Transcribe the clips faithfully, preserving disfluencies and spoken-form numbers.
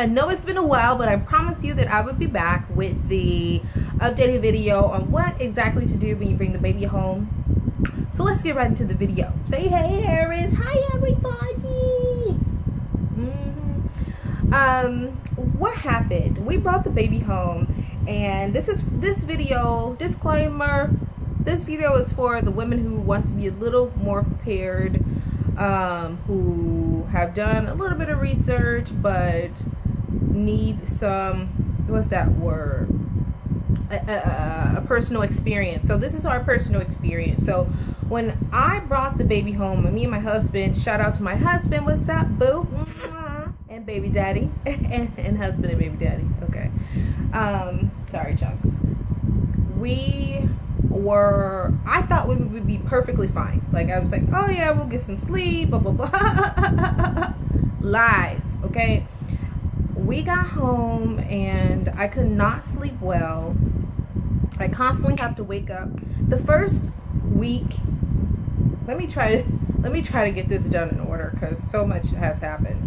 I know it's been a while, but I promise you that I will be back with the updated video on what exactly to do when you bring the baby home. So let's get right into the video. Say hey, Harris. Hi, everybody. Mm-hmm. Um, what happened? We brought the baby home, and this is this video disclaimer. This video is for the women who wants to be a little more prepared, um, who have done a little bit of research, but need some, what's that word? A, a, a personal experience. So this is our personal experience. So when I brought the baby home, and me and my husband, shout out to my husband, what's up, boo? And baby daddy, and, and husband and baby daddy, okay. Um, sorry, chunks. We... were I thought we would be perfectly fine. Like, I was like, oh yeah, we'll get some sleep, blah blah blah. Lies. Okay, we got home and I could not sleep well. I constantly have to wake up. The first week, let me try let me try to get this done in order, because so much has happened.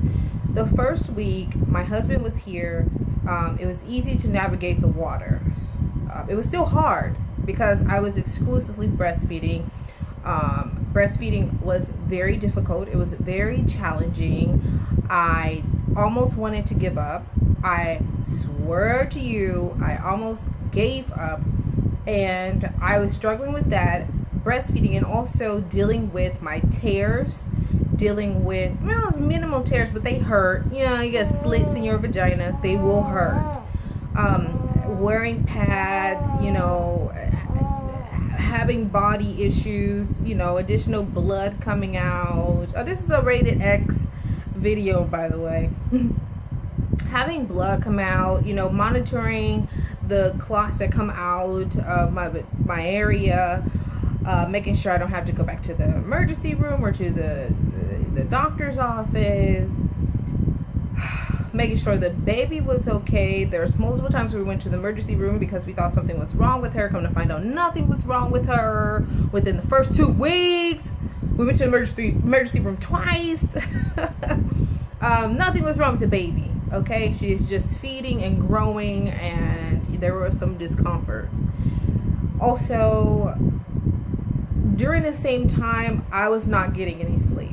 The first week my husband was here. Um, it was easy to navigate the waters. Uh, it was still hard because I was exclusively breastfeeding. Um, breastfeeding was very difficult. It was very challenging. I almost wanted to give up. I swear to you, I almost gave up. And I was struggling with that, breastfeeding, and also dealing with my tears, dealing with, well, it was minimal tears, but they hurt. You know, you get slits in your vagina, they will hurt. Um, wearing pads, you know, having body issues, you know, additional blood coming out. Oh, this is a rated X video, by the way. Having blood come out, you know, monitoring the clots that come out of my my area, uh, making sure I don't have to go back to the emergency room or to the the, the doctor's office. Making sure the baby was okay. There's multiple times we went to the emergency room because we thought something was wrong with her. Come to find out, nothing was wrong with her. Within the first two weeks, we went to the emergency emergency room twice. um, nothing was wrong with the baby. Okay, she is just feeding and growing, and there were some discomforts. Also, during the same time, I was not getting any sleep.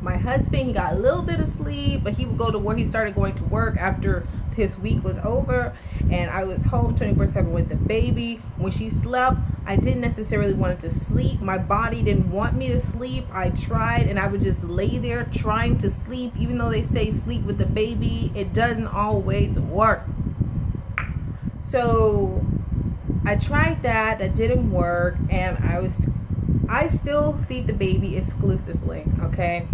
My husband, he got a little bit of sleep, but he would go to work. He started going to work after his week was over, and I was home twenty-four seven with the baby. When she slept, I didn't necessarily want to sleep. My body didn't want me to sleep. I tried, and I would just lay there trying to sleep. Even though they say sleep with the baby, it doesn't always work. So I tried that. That didn't work, and I was... I still feed the baby exclusively, okay?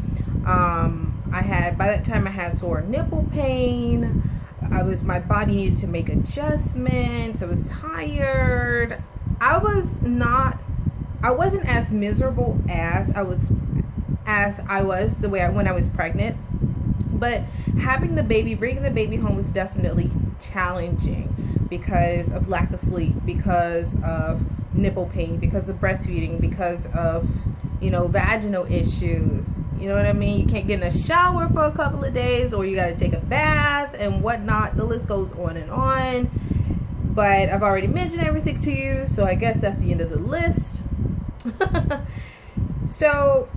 Um, I had, by that time I had sore nipple pain. I was, my body needed to make adjustments. I was tired. I was not, I wasn't as miserable as I was, as I was the way I, when I was pregnant. But having the baby, bringing the baby home was definitely challenging because of lack of sleep, because of nipple pain, because of breastfeeding, because of, you know, vaginal issues. You know what I mean? You can't get in a shower for a couple of days, or you got to take a bath and whatnot. The list goes on and on. But I've already mentioned everything to you, so I guess that's the end of the list. So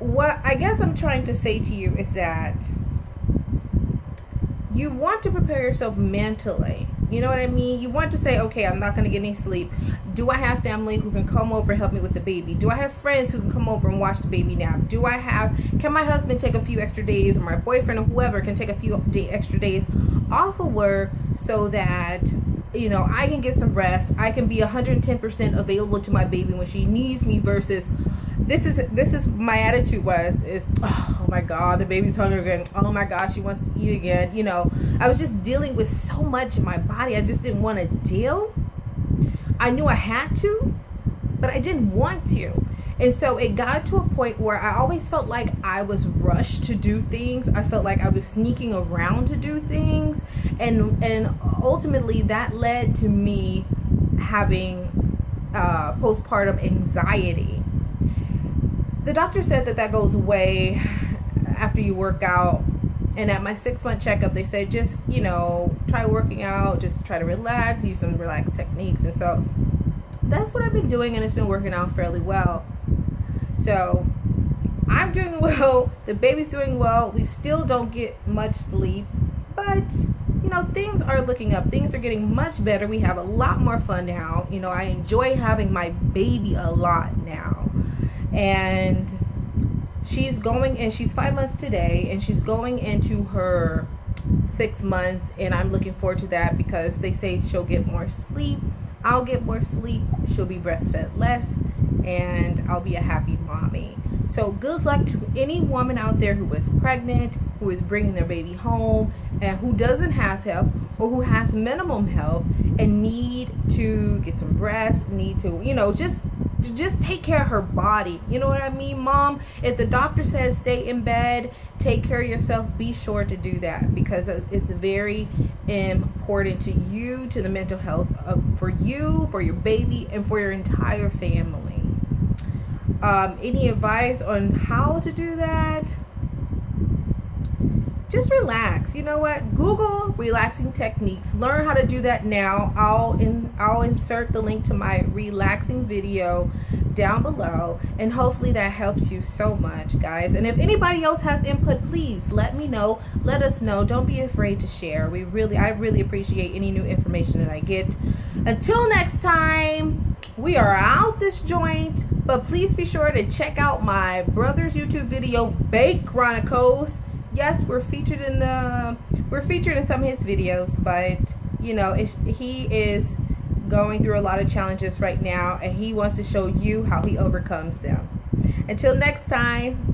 what I guess I'm trying to say to you is that you want to prepare yourself mentally. You know what I mean? You want to say, okay, I'm not going to get any sleep. Do I have family who can come over and help me with the baby? Do I have friends who can come over and watch the baby nap? Do I have, can my husband take a few extra days, or my boyfriend or whoever can take a few day, extra days off of work so that, you know, I can get some rest. I can be one hundred ten percent available to my baby when she needs me versus, this is, this is my attitude was, is, oh my God, the baby's hungry again. Oh my God, she wants to eat again. You know, I was just dealing with so much in my body. I just didn't want to deal. I knew I had to, but I didn't want to. And so it got to a point where I always felt like I was rushed to do things. I felt like I was sneaking around to do things. And, and ultimately that led to me having uh, postpartum anxiety. The doctor said that that goes away after you work out And at my six month checkup, they said, just, you know, try working out, just try to relax, use some relaxed techniques. And so that's what I've been doing, and it's been working out fairly well. So I'm doing well, the baby's doing well, we still don't get much sleep, but you know, things are looking up, things are getting much better. We have a lot more fun now. You know, I enjoy having my baby a lot now. And she's going, and she's five months today, and she's going into her six month, and I'm looking forward to that because they say she'll get more sleep, I'll get more sleep, she'll be breastfed less, and I'll be a happy mommy. So good luck to any woman out there who is pregnant, who is bringing their baby home, and who doesn't have help or who has minimum help and need to get some rest, need to, you know, just just take care of her body. You know what I mean, Mom? If the doctor says stay in bed, take care of yourself, be sure to do that, because it's very important to you, to the mental health of, for you, for your baby, and for your entire family. Um, any advice on how to do that? Just relax. You know what? Google relaxing techniques. Learn how to do that now. I'll in, I'll insert the link to my relaxing video down below, and hopefully that helps you so much, guys. And if anybody else has input, please let me know. Let us know. Don't be afraid to share. We really, I really appreciate any new information that I get. Until next time, we are out this joint. But please be sure to check out my brother's YouTube video, Bake Chronicles. Yes, we're featured in the we're featured in some of his videos, but you know, it, he is going through a lot of challenges right now, and he wants to show you how he overcomes them. Until next time, bye.